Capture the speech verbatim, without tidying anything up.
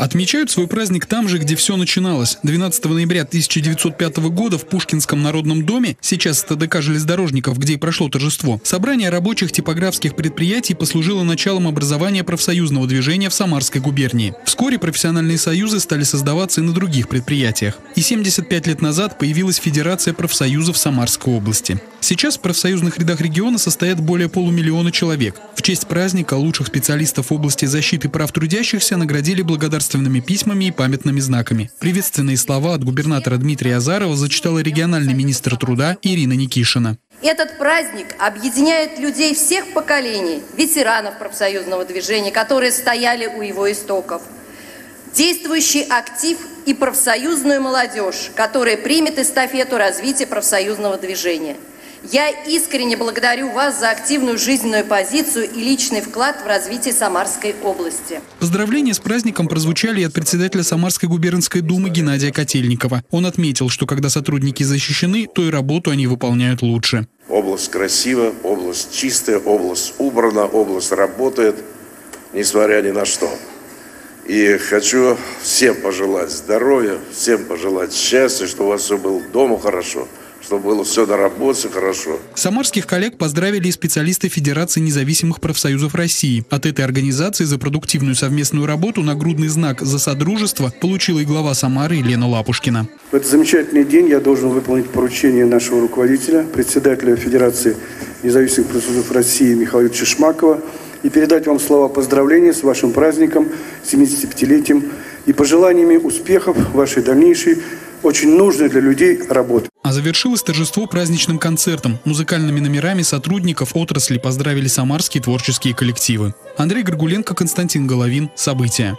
Отмечают свой праздник там же, где все начиналось. двенадцатого ноября тысяча девятьсот пятого года в Пушкинском народном доме, сейчас это ДК Железнодорожников, где и прошло торжество, собрание рабочих типографских предприятий послужило началом образования профсоюзного движения в Самарской губернии. Вскоре профессиональные союзы стали создаваться и на других предприятиях. И семьдесят пять лет назад появилась Федерация профсоюзов Самарской области. Сейчас в профсоюзных рядах региона состоят более полумиллиона человек. В честь праздника лучших специалистов области защиты прав трудящихся наградили благодарственными письмами и памятными знаками. Приветственные слова от губернатора Дмитрия Азарова зачитала региональный министр труда Ирина Никишина. Этот праздник объединяет людей всех поколений, ветеранов профсоюзного движения, которые стояли у его истоков, действующий актив и профсоюзную молодежь, которая примет эстафету развития профсоюзного движения. Я искренне благодарю вас за активную жизненную позицию и личный вклад в развитие Самарской области. Поздравления с праздником прозвучали и от председателя Самарской губернской думы Геннадия Котельникова. Он отметил, что когда сотрудники защищены, то и работу они выполняют лучше. Область красива, область чистая, область убрана, область работает, несмотря ни на что. И хочу всем пожелать здоровья, всем пожелать счастья, чтобы у вас все было дома хорошо, чтобы было все на работе хорошо. Самарских коллег поздравили и специалисты Федерации независимых профсоюзов России. От этой организации за продуктивную совместную работу нагрудный знак «За содружество» получила и глава Самары Лена Лапушкина. В этот замечательный день я должен выполнить поручение нашего руководителя, председателя Федерации независимых профсоюзов России Михаила Шмакова, и передать вам слова поздравления с вашим праздником, семидесятипятилетием и пожеланиями успехов в вашей дальнейшей очень нужной для людей работы. А завершилось торжество праздничным концертом. Музыкальными номерами сотрудников отрасли поздравили самарские творческие коллективы. Андрей Горгуленко, Константин Головин. События.